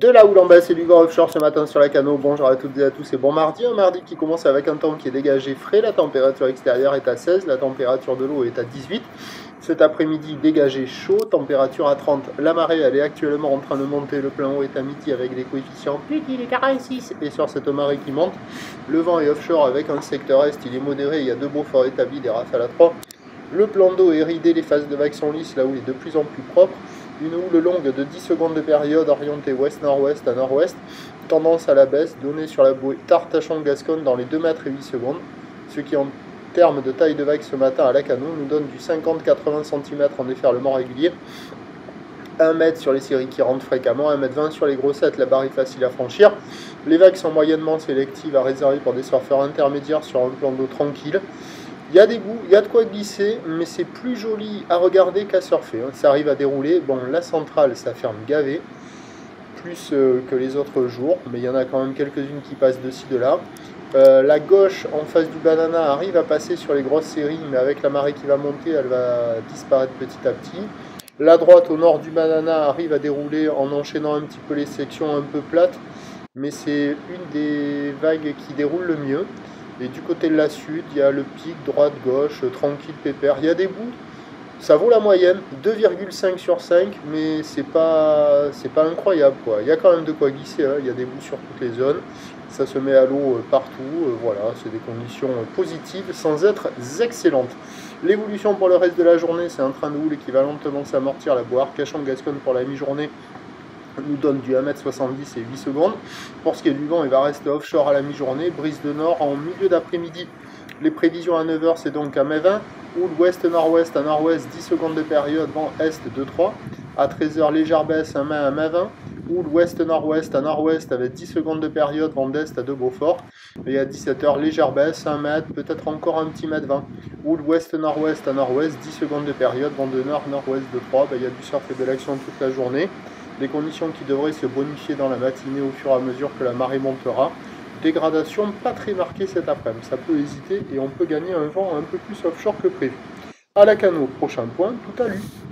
De la houle en baisse et du vent offshore ce matin sur la Cano. Bonjour à toutes et à tous et bon mardi. Un mardi qui commence avec un temps qui est dégagé frais. La température extérieure est à 16, la température de l'eau est à 18. Cet après-midi dégagé chaud, température à 30. La marée elle est actuellement en train de monter, le plan haut est à midi avec des coefficients plus qu'il est 46. Et sur cette marée qui monte, le vent est offshore avec un secteur est, il est modéré, il y a deux beaux forts établis, des rafales à 3. Le plan d'eau est ridé, les phases de vagues sont lisses, la houle est de plus en plus propre. Une houle longue de 10 secondes de période orientée ouest-nord-ouest à nord-ouest, tendance à la baisse donnée sur la bouée Tartachan-Gascogne dans les 2 mètres et 8 secondes, ce qui en termes de taille de vague ce matin à la Cano nous donne du 50-80 cm en déferlement régulier, 1 mètre sur les séries qui rentrent fréquemment, 1,20 m sur les grossettes, la barre est facile à franchir. Les vagues sont moyennement sélectives à réserver pour des surfeurs intermédiaires sur un plan d'eau tranquille. Il y a des goûts, il y a de quoi glisser, mais c'est plus joli à regarder qu'à surfer. Ça arrive à dérouler. Bon, la centrale, ça ferme gavé, plus que les autres jours, mais il y en a quand même quelques-unes qui passent de ci, de là. La gauche, en face du banana, arrive à passer sur les grosses séries, mais avec la marée qui va monter, elle va disparaître petit à petit. La droite, au nord du banana, arrive à dérouler en enchaînant un petit peu les sections un peu plates, mais c'est une des vagues qui déroule le mieux. Et du côté de la sud, il y a le pic, droite, gauche, tranquille, pépère. Il y a des bouts, ça vaut la moyenne, 2,5 sur 5, mais c'est pas incroyable, quoi. Il y a quand même de quoi glisser, hein. Il y a des bouts sur toutes les zones, ça se met à l'eau partout, voilà, c'est des conditions positives sans être excellentes. L'évolution pour le reste de la journée, c'est un train de houle qui va lentement s'amortir, la boire, cachant Gascogne pour la mi-journée, nous donne du 1,70 m et 8 secondes. Pour ce qui est du vent, il va rester offshore à la mi-journée, brise de nord en milieu d'après-midi. Les prévisions à 9 h, c'est donc à 1,20 m, ou l'ouest-nord-ouest à nord-ouest, 10 secondes de période, vent est de 3. À 13 h, légère baisse à 1,20 m, ou l'ouest-nord-ouest à nord-ouest avec 10 secondes de période, vent d'est à 2 Beaufort. Et à 17 h, légère baisse, 1 mètre, peut-être encore un petit mètre 20. Ou l'ouest-nord-ouest à nord-ouest, 10 secondes de période, vent de nord, nord-ouest de 3. Il y a du surf et de l'action toute la journée. Des conditions qui devraient se bonifier dans la matinée au fur et à mesure que la marée montera. Dégradation pas très marquée cet après-midi, ça peut hésiter et on peut gagner un vent un peu plus offshore que prévu. À la Cano, prochain point, tout à l'heure.